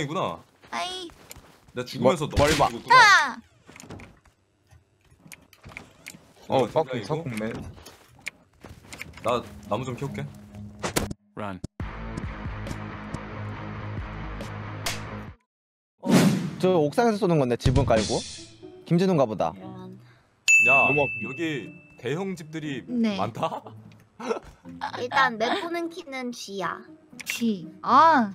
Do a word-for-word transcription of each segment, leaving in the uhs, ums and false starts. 이구나. 아이. 나 죽으면서 너 머리 봐. 아! 어, fucking fucking man. 나 나무 좀 키울게. Run. 어, 저 옥상에서 쏘는 건데 지붕 깔고. 김진우인가 보다. 야, 여기 대형 집들이 네. 많다. 일단 맵 보는 키는 G야. G. 아.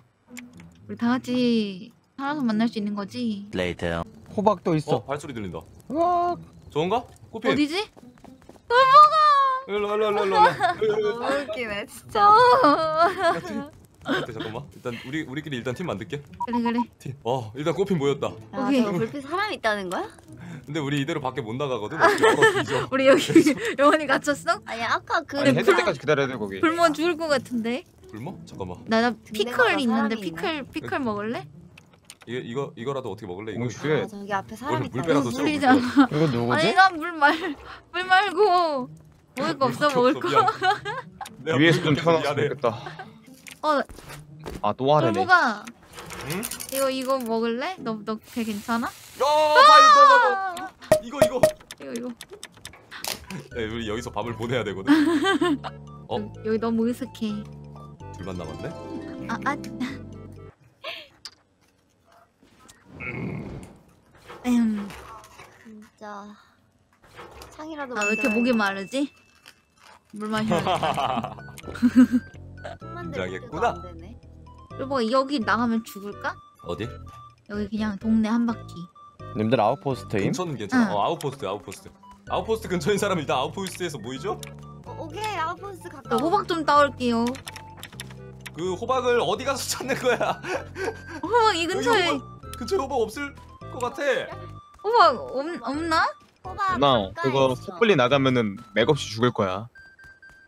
우리 다 같이 살아서 만날 수 있는 거지? 레이터. 호박도 있어. 어, 발소리 들린다. 와. 좋은가? 꽃핀. 어디지? 돌보가. 일로 일로 일로 일로. 너무 웃기네 진짜. 잠깐만. 일단 우리 우리끼리 일단 팀 만들게. 그래 그래. 팀. 어, 일단 꽃핀 모였다. 아, 오케이. 불빛 사람 있다는 거야? 근데 우리 이대로 밖에 못 나가거든. 우리 여기 영원히 갇혔어? 아니 아까 그. 아니, 해질 때까지 기다려야 돼 거기. 불면 죽을 것 같은데. 굶어? 잠깐만. 나, 나 피클 있는데 피클 있네. 피클 먹을래? 이거 이거 이거라도 어떻게 먹을래? 이거 아, 저기 앞에 사람 있다. 물배라도 써. 이거 누구지? 아니 난 물 말 물 말고 먹을 거 없어 먹을 거. 위에서 좀 펴놨으면 좋겠다. 어. 아 또 하네. 뭐가? 응? 이거 이거 먹을래? 너 너 배 괜찮아? 어, 너, 너, 너. 이거 이거. 이거 이거. 네, 우리 여기서 밥을 보내야 되거든. 어? 여기 너무 으슥해. 둘만 남았네? 아, 아. 음. 음. 진짜. 상이라도 아, 왜 이렇게 목이 마르지? 물 마셔야겠다. 긴장했구나. 여보, 여기 나가면 죽을까? 어디? 여기 그냥 동네 한 바퀴. 님들 아웃포스트임? 근처는 괜찮아. 응. 어, 아웃포스트, 아웃포스트. 아웃포스트 근처인 사람 일단 아웃포스트에서 모이죠? 어, 오케이, 아웃포스트 갔다. 호박 좀 따올게요. 그 호박을 어디 가서 찾는 거야? 호박 이 근처에 호박, 근처에 호박 없을 것 같아. 호박 없, 없나? 호박 나 그거 섣불리 나가면은 맥없이 죽을 거야.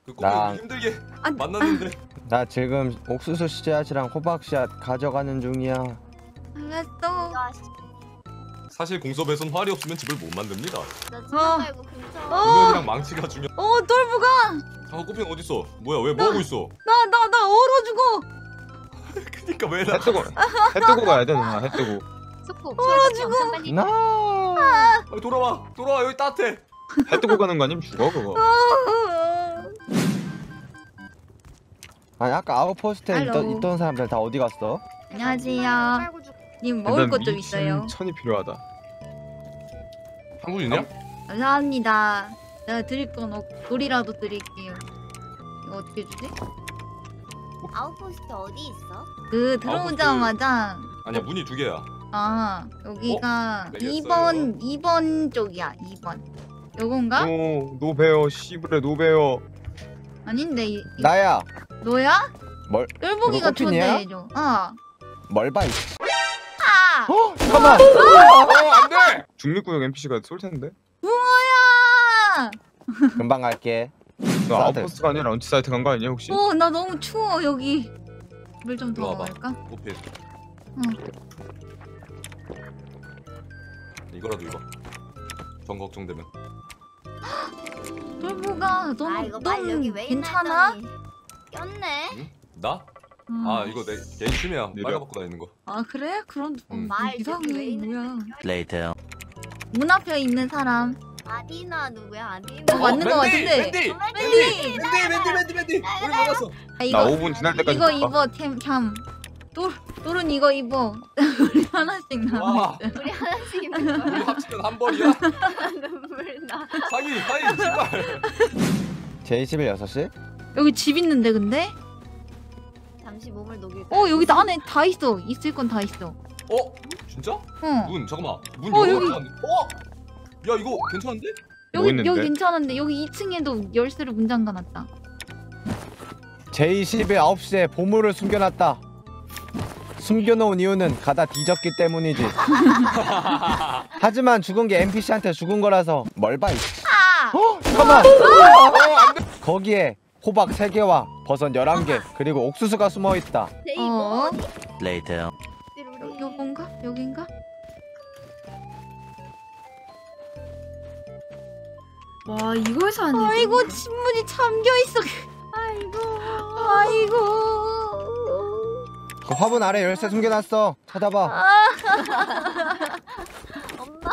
그 나 힘들게 아, 만났는데. 나 지금 옥수수 씨앗이랑 호박 씨앗 가져가는 중이야. 알았어. 사실 공섭에선 활이 없으면 집을 못 만듭니다. 나 집에 말고 근처. 공연이랑 망치가 중요. 어 돌부가. 아, 꽃핀 어딨어? 뭐야, 왜 뭐하고 있어? 나, 나, 나 얼어 죽어! 그니까 왜 나... 해 뜨고, 해 뜨고 가야 돼, 누나, 해 뜨고. 얼어 죽어! 나... 아, 돌아와, 돌아와, 여기 따뜻해! 해 뜨고 가는 거 아니면 죽어, 그거. 아니, 아까 아웃포스트에 있던, 있던 사람들 다 어디 갔어? 안녕하세요. 님 먹을 것 좀 있어요. 천이 필요하다. 한국인이야? 감사합니다. 내가 드릴 건 없, 돌이라도 드릴게요. 이거 어떻게 주지? 아웃포스트 어디 있어? 그 들어오자마자 아웃포스트... 아니야 문이 두 개야. 아 여기가 어? 이 번 이 번 쪽이야. 이 번 요건가? 오 노베어 씨브레 노베어 아닌데 이, 이... 나야 너야? 뭘? 똘보기가 좋네. 어 멀바이 아! 어? 잠깐만! 어 안돼! 중립구역 엔피씨가 쏠텐데? 금방 갈게. 너 아웃포스트가 아니라 런치 사이트 간 거 아니야 혹시? 어, 나 너무 추워 여기. 물 좀 더 먹을까? 오케이. 응. 이거라도 입어. 전 걱정되면. 돌보가 너무 아, 너무 괜찮아? 꼈네. 응? 나? 음. 아 이거 내 개인 취미야. 빨아먹고 다니는 거. 아 그래? 그런 음. 이상해 뭐야? 레이터. 문 앞에 있는 사람. 아디나 누구야? 아디나 어, 맞는 거 같은데. 맨디! 맨디! 맨디! 맨디! 맨디! 우리 먹었어. 나 오 분 지날 때까지 이거 입어. 템, 캠. 똘, 똘은 이거 입어. 우리 하나씩 남았어. 우리 하나씩 입는 거야? 우리 합치면 한 벌이야? 눈물 나. 사기! 사기! 제발! 제 집에 여섯 시? 여기 집 있는데 근데? 잠시 몸을 녹일 어 여기 안에 다 있어. 있을 건 다 있어. 어? 진짜? 응. 문 잠깐만. 문 어, 여기. 어? 야 이거 괜찮은데? 여기 뭐 여기 괜찮은데 여기 이 층에도 열쇠를 문 잠가놨다. 제이십의 아홉 시에 보물을 숨겨놨다. 숨겨놓은 이유는 가다 뒤졌기 때문이지. 하지만 죽은 게 엔피씨한테 죽은 거라서 멀바이. 아! 어? 잠깐만. 거기에 호박 세 개와 버섯 열한 개 그리고 옥수수가 숨어 있다. 어? 레이터. 요건가? 여긴가? 와 이걸 사니? 아이고 신문이 잠겨 있어. 아이고 아이고. 그 화분 아래 열쇠 숨겨놨어. 찾아봐. 아, 엄마.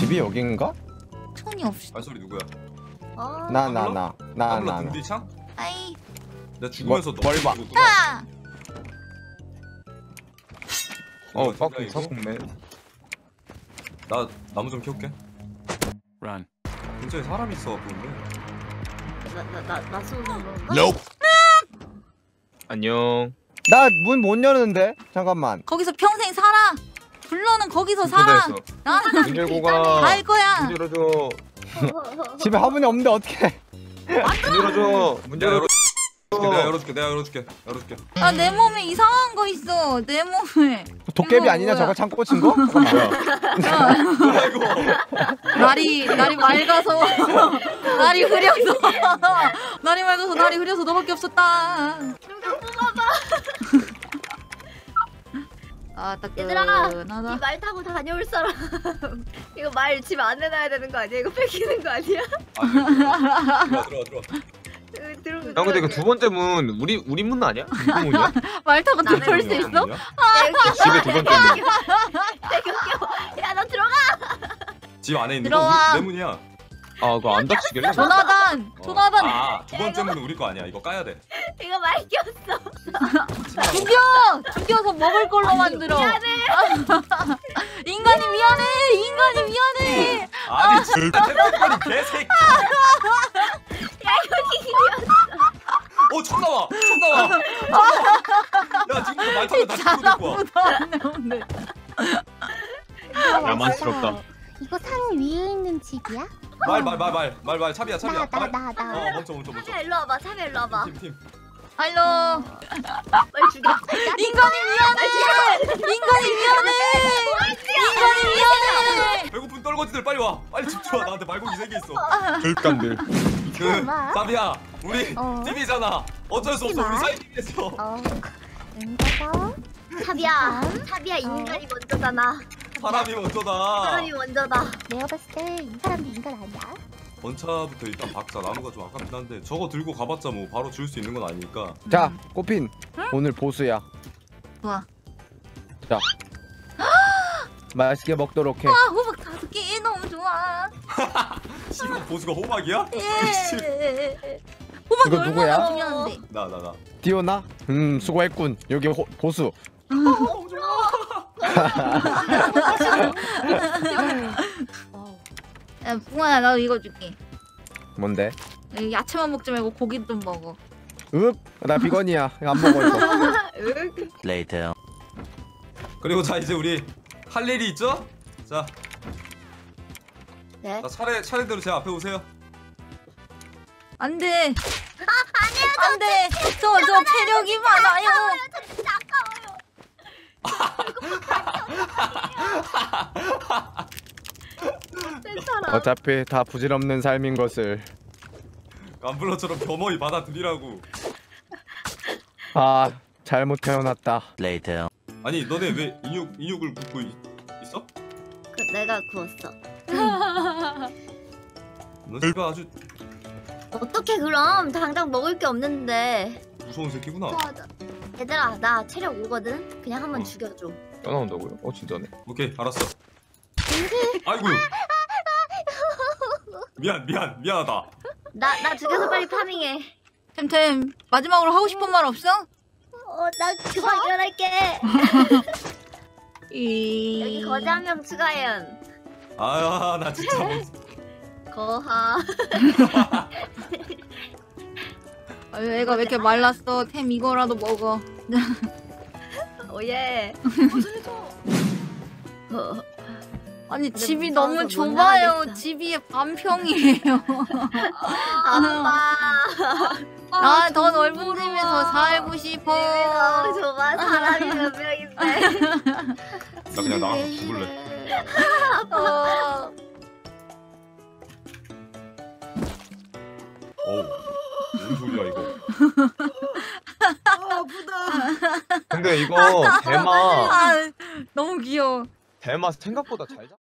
집이 여긴가? 천이 없이. 발소리 누구야? 나 나 나 나 나. 등대창? 아이. 나 죽으면서 널 봐. 어, 빡빡이 쳤네. 나 나무 좀 키울게. 란. 근처에 사람 있어 보는데. 나나나 쏘는 건가? Nope. 안녕. 나 문 못 여는데? 잠깐만. 거기서 평생 살아. 블러는 거기서 살아. 나는 문 열고 가. 갈 거야. 문 열어줘. 집에 화분이 없는데 어떡해? 문 열어줘. 문 열어줘. 내가 열어줄게. 내가 열어줄게. 열어줄게. 아, 내 몸에 이상한 거 있어. 내 몸에. 도깨비 아니냐? 저거 창고 친 거? 그건 뭐야? 아이고. 날이 날이 맑아서 날이 흐려서 날이 맑아서 날이 흐려서 너밖에 없었다. 누가 뽑아봐. 아, 얘들아, 이 말 타고 다녀올 사람. 이거 말 집 안 내놔야 되는 거 아니야? 이거 뺏기는 거 아니야? 아, 들어와 들어와 들어와. 야, 근데 그 두 번째 문 우리 우리 문 아니야? 누구 문이야? 말 타고 들어올 수 있어? 집에 두 번째 문. 야, 너 들어가. 집 안에 있는 거 내 문이야. 아, 그거 안 닫히게. 조나단, 조나단. 아, 두 번째 문은 우리 거 아니야. 이거 까야 돼. 이거 많이 꼈어. 죽여, 죽여서 먹을 걸로 만들어. 미안해. 인간이 미안해. 인간이 미안해. 아니, 진짜 템템버린 개새끼. 야, 여기 길이었어. 어, 총 나와! 총 나와! 야, 지금 말 타면 다시 끌고 될 거야. 야만스럽다. 이거 산 위에 있는 집이야? 말, 말, 말, 말, 말, 말, 차비야, 차비야. 나, 나, 나, 나. 어, 멈춰, 멈춰, 멈춰. 차비야, 일로 와봐, 차비야, 일로 와봐. 팀, 팀. 알로. 말 죽여. 인간이 미안해! 인간이 미안해! 인간이 미안해! 배고픈 떨거지들 빨리 와. 빨리 집중 와. 나한테 말고기 세 개 있어. 절감들. 그, 사비야, 우리 어? 팀이잖아. 어쩔 수 없어, 우리 사이 팀에서. 어. 사비야, 사비야, 인간이 먼저잖아. 사람이 먼저다. 사람이 먼저다. 내가 봤을 때 이 사람도 인간 아니야? 번차부터 일단 박자. 나무가 좀 아깝긴 한데 저거 들고 가봤자 뭐 바로 줄 수 있는 건 아니니까. 자, 꽃핀. 응? 오늘 보수야. 좋아. 자. 맛있게 먹도록 해. 아, 호박 다섯 개 너무 좋아. 지금 보수가 호박이야? 예. 호박 이거 얼마나 중요한데. 나 나 나. 디오나? 음, 수고했군. 여기 호, 보수. 아, 너무 좋아. 야, 붕어야, 나도 이거 줄게. 뭔데? 야채만 먹지 말고 고기 좀 먹어. 윽, 나 비건이야. 안 먹어 이거. 레이터. 그리고 자, 이제 우리 할 일이 있죠? 자. 네? 나 차례, 차례대로 제 앞에 오세요. 안 돼! 아, 아니야! 저, 안 돼! 저, 저 체력이 많아요! 저 진짜 아까워요! 어차피 다 부질없는 삶인 것을 깜블러처럼 겸허히 받아들이라고. 아, 잘못 태어났다. 레이터. 아니, 너네 왜 인육, 인육을 굽고 있, 있어? 그, 내가 구웠어. 너네가 아주. 어떻게 그럼? 당장 먹을 게 없는데. 무서운 새끼구나. 맞아. 얘들아, 나 체력 오거든? 그냥 한번 어. 죽여줘. 떠나온다고요? 어, 진짜네. 오케이, 알았어. 아이고. 미안, 미안, 미안하다. 나, 나 죽여서 빨리 파밍해. 템템, 마지막으로 하고 싶은 말 없어? 어, 나 그거 해결할게. 이... 여기 거지 한 명 추가해요. 아유, 나 진짜 거하. 아유, 애가 왜 이렇게 말랐어. 템 이거라도 먹어. 오예. 어, 아니, 집이 너무 좁아요. 집이 반평이에요. 아빠. 나 더 넓은 집에서 살고 싶어. 너무 좁아. 사람이 몇 명인데. 나 그냥 나가서 죽을래. 아빠. 어. 무슨 소리야 이거? 아, 아프다. 근데 이거 대마. 아, 너무 귀여워. 대마 생각보다 잘 잡.